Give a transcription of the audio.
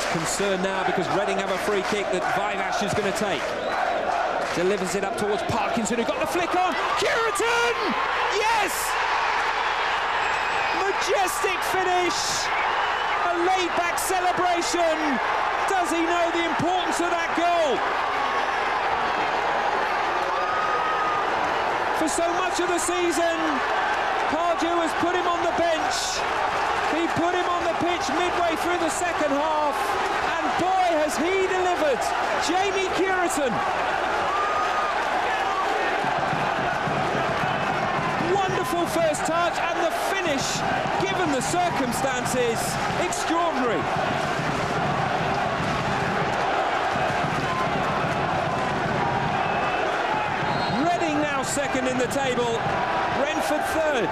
There's concern now because Reading have a free kick that Vivash is going to take. Delivers it up towards Parkinson, who got the flick on. Cureton! Yes! Majestic finish! A laid-back celebration! Does he know the importance of that goal? For so much of the season, Pardew has put him on the bench. He put him on the pitch midway through the second half, and boy has he delivered. Jamie Cureton. Wonderful first touch, and the finish, given the circumstances, extraordinary. Reading now second in the table, Brentford third.